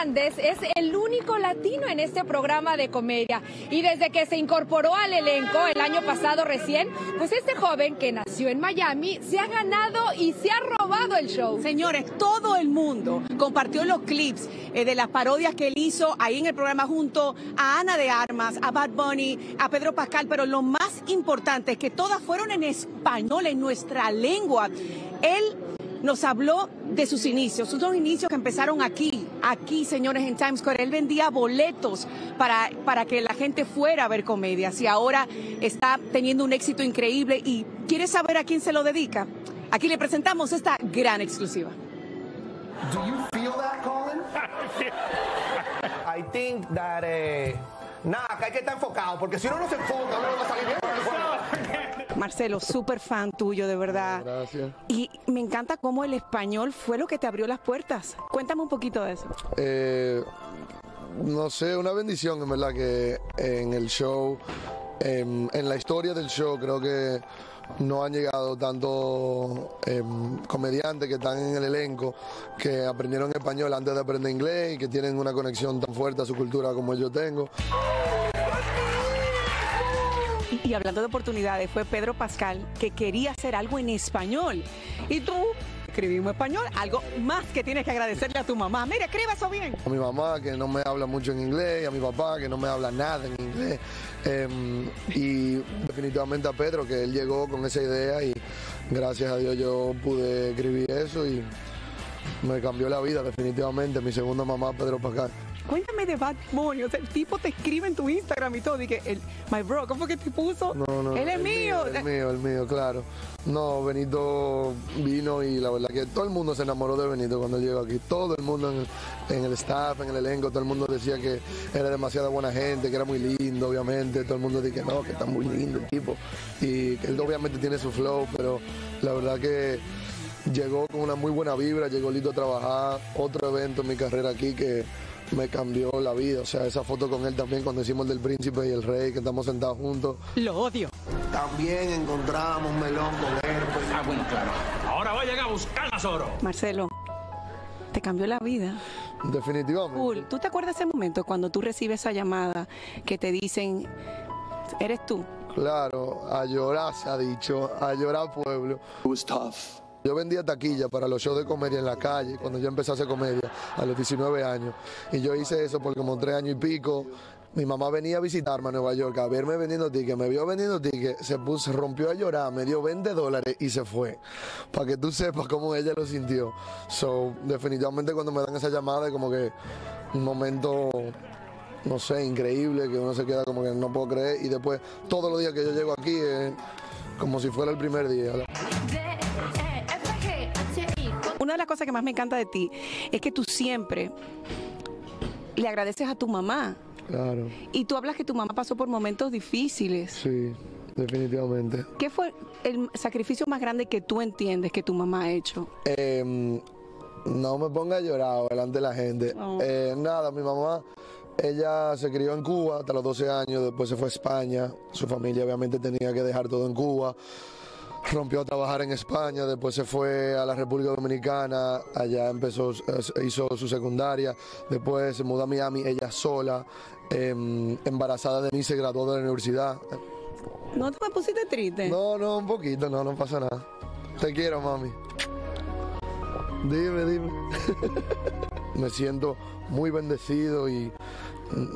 Hernández es el único latino en este programa de comedia. Y desde que se incorporó al elenco el año pasado recién, pues este joven que nació en Miami se ha ganado y se ha robado el show. Señores, todo el mundo compartió los clips de las parodias que él hizo ahí en el programa junto a Ana de Armas, a Bad Bunny, a Pedro Pascal, pero lo más importante es que todas fueron en español, en nuestra lengua. Él nos habló de sus inicios, sus dos inicios que empezaron aquí, señores, en Times Square. Él vendía boletos para que la gente fuera a ver comedias y ahora está teniendo un éxito increíble. ¿Y quieres saber a quién se lo dedica? Aquí le presentamos esta gran exclusiva. Do you feel that, Colin? I think that acá hay que estar enfocado, porque si uno no se enfoca, uno no va a salir bien. Marcelo, súper fan tuyo, de verdad. Gracias. Y me encanta cómo el español fue lo que te abrió las puertas. Cuéntame un poquito de eso. No sé, una bendición, en verdad, que en el show, en la historia del show, creo que no han llegado tantos comediantes que están en el elenco, que aprendieron español antes de aprender inglés y que tienen una conexión tan fuerte a su cultura como yo tengo. Y hablando de oportunidades, fue Pedro Pascal que quería hacer algo en español. Y tú escribimos español, algo más que tienes que agradecerle a tu mamá. Mira, escriba eso bien. A mi mamá, que no me habla mucho en inglés, y a mi papá, que no me habla nada en inglés. Y definitivamente a Pedro, que él llegó con esa idea y gracias a Dios yo pude escribir eso y me cambió la vida definitivamente. Mi segunda mamá, Pedro Pascal. Cuéntame de Bad Bunny, o sea, el tipo te escribe en tu Instagram y todo, y que, my bro, ¿cómo que te puso? No, él es mío. El mío, claro. No, Benito vino y la verdad que todo el mundo se enamoró de Benito cuando llegó aquí. Todo el mundo en el staff, en el elenco, todo el mundo decía que era demasiada buena gente, que era muy lindo, obviamente. Todo el mundo dice que no, que está muy lindo el tipo. Y que él obviamente tiene su flow, pero la verdad que llegó con una muy buena vibra, llegó listo a trabajar. Otro evento en mi carrera aquí que me cambió la vida, o sea, esa foto con él también cuando hicimos el del Príncipe y el Rey, que estamos sentados juntos. Lo odio. También encontramos melón con él. Pues. Ah, bueno, claro. Ahora vayan a buscar las oro. Marcelo, te cambió la vida. Definitivamente. Cool. ¿Tú te acuerdas ese momento cuando tú recibes esa llamada que te dicen, eres tú? Claro, a llorar se ha dicho, a llorar pueblo. It was tough. Yo vendía taquilla para los shows de comedia en la calle cuando yo empecé a hacer comedia a los 19 años. Y yo hice eso por como 3 años y pico. Mi mamá venía a visitarme a Nueva York, a verme vendiendo tickets. Me vio vendiendo tickets, se rompió a llorar, me dio $20 y se fue. Para que tú sepas cómo ella lo sintió. So, definitivamente cuando me dan esa llamada es como que un momento, no sé, increíble, que uno se queda como que no puedo creer. Y después, todos los días que yo llego aquí es como si fuera el primer día. Una de las cosas que más me encanta de ti es que tú siempre le agradeces a tu mamá. Claro. Y tú hablas que tu mamá pasó por momentos difíciles. Sí, definitivamente. ¿Qué fue el sacrificio más grande que tú entiendes que tu mamá ha hecho? No me ponga a llorar delante de la gente. Oh. Nada, mi mamá, ella se crió en Cuba hasta los 12 años, después se fue a España. Su familia obviamente tenía que dejar todo en Cuba. Rompió a trabajar en España, después se fue a la República Dominicana, allá empezó, hizo su secundaria, después se mudó a Miami, ella sola, embarazada de mí, se graduó de la universidad. ¿No te me pusiste triste? No, un poquito, no pasa nada. Te quiero, mami. Dime. Me siento muy bendecido y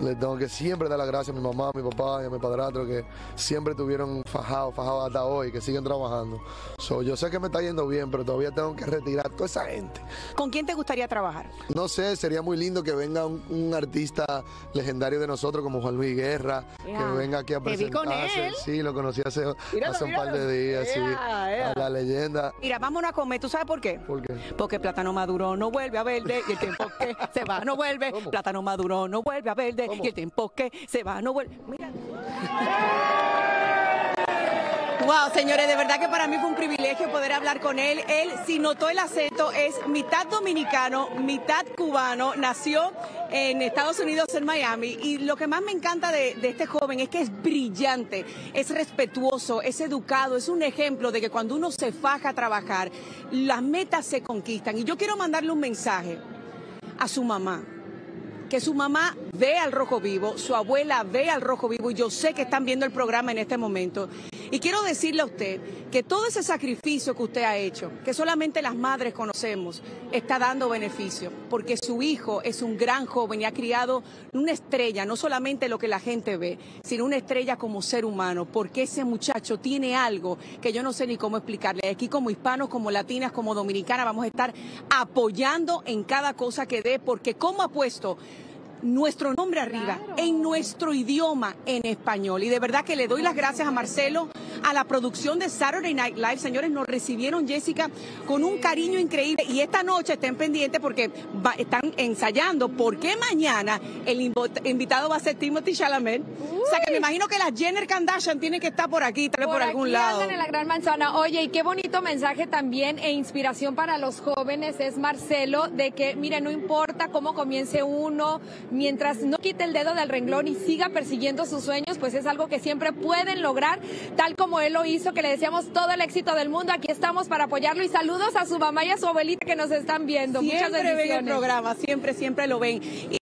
le tengo que siempre dar las gracias a mi mamá, a mi papá y a mi padrastro, que siempre tuvieron fajado hasta hoy, que siguen trabajando. So, yo sé que me está yendo bien, pero todavía tengo que retirar a toda esa gente. ¿Con quién te gustaría trabajar? No sé, sería muy lindo que venga un artista legendario de nosotros como Juan Luis Guerra, que venga aquí a presentarse. ¿Te vi con él? Sí, lo conocí hace un par de días, sí, a la leyenda. Mira, vámonos a comer, ¿tú sabes por qué? ¿Por qué? Porque plátano maduro no vuelve a verde y el tiempo que se va no vuelve. ¿Cómo? Plátano maduro no vuelve a verde. ¿Cómo? Y el tiempo que se va, no vuelve. Mira. Wow, señores, de verdad que para mí fue un privilegio poder hablar con él. Él, si notó el acento, es mitad dominicano, mitad cubano. Nació en Estados Unidos, en Miami. Y lo que más me encanta de este joven es que es brillante, es respetuoso, es educado, es un ejemplo de que cuando uno se faja a trabajar, las metas se conquistan. Y yo quiero mandarle un mensaje a su mamá. que su mamá ve Al Rojo Vivo, su abuela ve Al Rojo Vivo, y yo sé que están viendo el programa en este momento. Y quiero decirle a usted que todo ese sacrificio que usted ha hecho, que solamente las madres conocemos, está dando beneficio, porque su hijo es un gran joven y ha criado una estrella, no solamente lo que la gente ve, sino una estrella como ser humano, porque ese muchacho tiene algo que yo no sé ni cómo explicarle. Aquí como hispanos, como latinas, como dominicanas, vamos a estar apoyando en cada cosa que dé, porque como ha puesto nuestro nombre arriba, claro, en nuestro idioma, en español. Y de verdad que le doy las gracias a Marcelo, a la producción de Saturday Night Live. Señores, nos recibieron, Jessica, con un cariño increíble. Y esta noche estén pendientes porque están ensayando, porque mañana el invitado va a ser Timothy Chalamet. Uy. O sea, que me imagino que las Jenner Kardashian tienen que estar por aquí, tal vez por algún lado. En la Gran Manzana. Oye, y qué bonito mensaje también e inspiración para los jóvenes es Marcelo, de que, mire, no importa cómo comience uno, mientras no quite el dedo del renglón y siga persiguiendo sus sueños, pues es algo que siempre pueden lograr, tal como él lo hizo, que le deseamos todo el éxito del mundo. Aquí estamos para apoyarlo y saludos a su mamá y a su abuelita que nos están viendo. Muchas bendiciones. Siempre ven el programa, siempre lo ven.